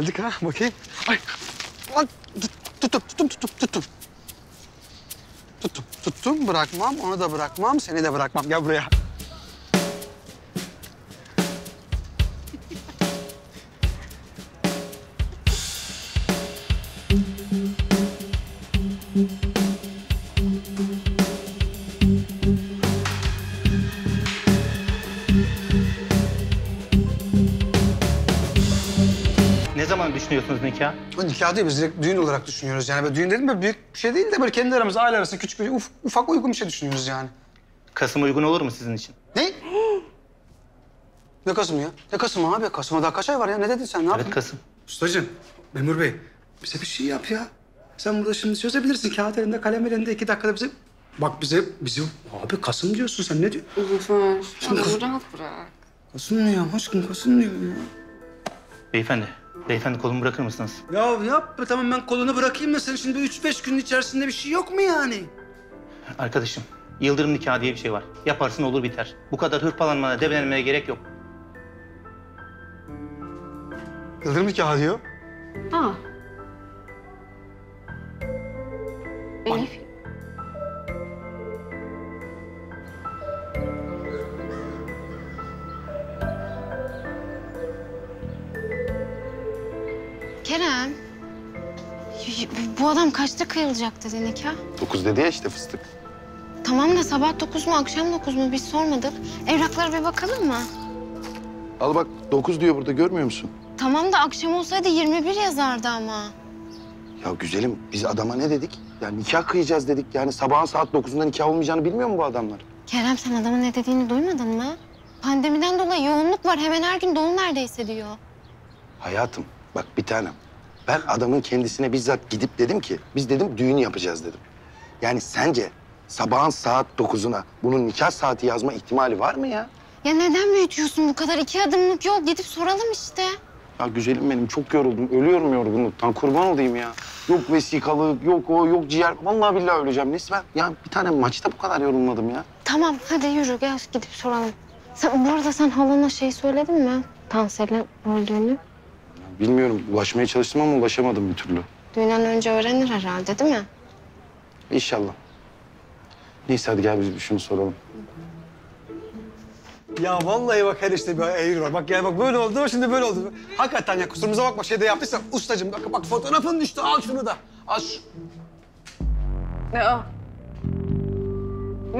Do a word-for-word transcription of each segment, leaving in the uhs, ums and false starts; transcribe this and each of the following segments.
geldik ha, bakayım. Ay, lan tuttum, tuttum, tuttum, tuttum. Tuttum, tuttum, bırakmam, onu da bırakmam, seni de bırakmam. Gel buraya. Ne zaman düşünüyorsunuz nikah? Nikah değil, biz direkt düğün olarak düşünüyoruz. Yani böyle düğün dedim de büyük bir şey değil de böyle kendi aramızda, aile arasında küçük bir uf, ufak uygun bir şey düşünüyoruz yani. Kasım uygun olur mu sizin için? Ne? Ne Kasım ya? Ne Kasım abi? Kasım'a daha kaç ay var ya? Ne dedin sen? Ne evet yaptın? Kasım. Ustacığım, Memur Bey, bize bir şey yap ya. Sen burada şimdi çözebilirsin. Kağıt elinde, kalem elinde, iki dakikada bize... Bak bize, bizi... Abi Kasım diyorsun sen, ne diyorsun? Zafer, şimdi Kasım... rahat bırak. Kasım ne ya? Aşkım Kasım diyor ya. Beyefendi. Beyefendi, kolumu bırakır mısınız? Ya yapma, tamam ben kolunu bırakayım da sen şimdi üç beş günün içerisinde bir şey yok mu yani? Arkadaşım, yıldırım nikahı diye bir şey var. Yaparsın olur biter. Bu kadar hırpalanmana, debelenmeye gerek yok. Yıldırım nikahı diyor. Aa. Elif. Kerem, bu adam kaçta kıyılacak dedi nikah? Dokuz dedi ya işte fıstık. Tamam da sabah dokuz mu, akşam dokuz mu biz sormadık. Evraklara bir bakalım mı? Al bak, dokuz diyor burada, görmüyor musun? Tamam da akşam olsaydı yirmi bir yazardı ama. Ya güzelim, biz adama ne dedik? Yani nikah kıyacağız dedik. Yani sabahın saat dokuzunda nikah olmayacağını bilmiyor mu bu adamlar? Kerem, sen adamın ne dediğini duymadın mı? Pandemiden dolayı yoğunluk var, hemen her gün doğum neredeyse diyor. Hayatım. Bak bir tanem, ben adamın kendisine bizzat gidip dedim ki, biz dedim düğün yapacağız dedim. Yani sence sabahın saat dokuzuna bunun nikah saati yazma ihtimali var mı ya? Ya neden büyütüyorsun bu kadar? İki adımlık yol, gidip soralım işte. Ya güzelim benim, çok yoruldum, ölüyorum yorgunluktan, kurban olayım ya. Yok vesikalık, yok o, yok ciğer, vallahi billahi öleceğim. Neyse ben ya bir tane maçta bu kadar yorulmadım ya. Tamam, hadi yürü gel gidip soralım. Sen, bu arada sen halana şey söyledin mi? Tansel'in öldüğünü. Bilmiyorum, ulaşmaya çalıştım ama ulaşamadım bir türlü. Düğünden önce öğrenir herhalde, değil mi? İnşallah. Neyse hadi gel biz şunu soralım. Ya vallahi bak her işte bir eğri var. Bak yani bak böyle oldu, şimdi böyle oldu. Hakikaten ya kusurumuza bakma, şeyde yaptıysa ustacığım. Bak bak fotoğrafın düştü, al şunu da. Al şu. Ne o?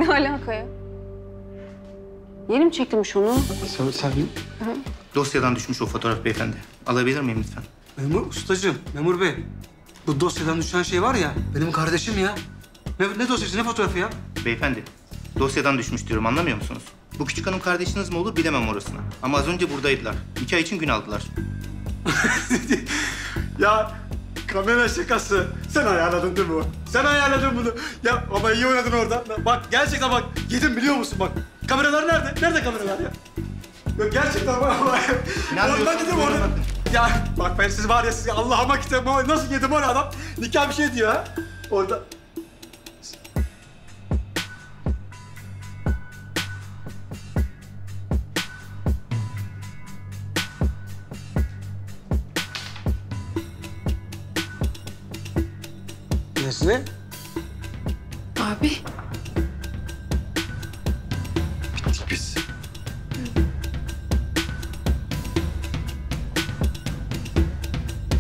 Ne alaka ya? Yeni mi çekilmiş onu? Sen, sen... Hı? Dosyadan düşmüş o fotoğraf beyefendi. Alabilir miyim lütfen? Memur ustacığım, Memur Bey. Bu dosyadan düşen şey var ya, benim kardeşim ya. Ne, ne dosyası, ne fotoğrafı ya? Beyefendi, dosyadan düşmüş diyorum, anlamıyor musunuz? Bu küçük hanım kardeşiniz mi olur bilemem orasını. Ama az önce buradaydılar. İki ay için gün aldılar. Ya kamera şakası. Sen ayarladın değil mi bu? Sen ayarladın bunu. Ya ama iyi oynadın orada. Bak gerçekten bak, yedim biliyor musun bak. Kameralar nerede? Nerede kameralar ya? Yok gerçekten ama... Ondan dedim orada... Ya bak ben siz var ya, siz Allah'ıma kitabıma nasıl yedim orada adam? Nikah bir şey diyor ha. Orada... Nesli? Abi. Bittik biz.